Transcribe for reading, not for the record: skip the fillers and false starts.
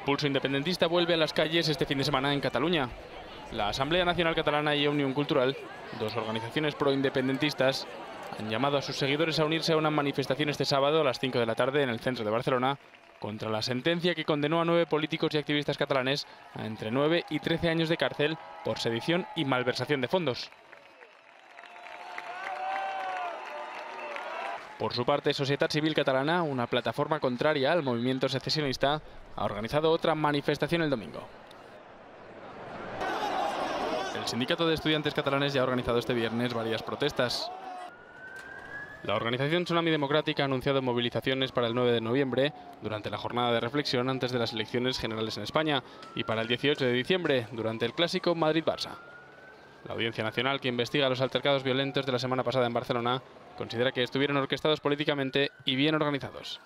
El pulso independentista vuelve a las calles este fin de semana en Cataluña. La Asamblea Nacional Catalana y Omnium Cultural, dos organizaciones pro-independentistas, han llamado a sus seguidores a unirse a una manifestación este sábado a las 5 de la tarde en el centro de Barcelona contra la sentencia que condenó a 9 políticos y activistas catalanes a entre 9 y 13 años de cárcel por sedición y malversación de fondos. Por su parte, Sociedad Civil Catalana, una plataforma contraria al movimiento secesionista, ha organizado otra manifestación el domingo. El Sindicato de Estudiantes Catalanes ya ha organizado este viernes varias protestas. La organización Tsunami Democrática ha anunciado movilizaciones para el 9 de noviembre, durante la jornada de reflexión antes de las elecciones generales en España, y para el 18 de diciembre, durante el clásico Madrid-Barça. La Audiencia Nacional, que investiga los altercados violentos de la semana pasada en Barcelona, considera que estuvieron orquestados políticamente y bien organizados.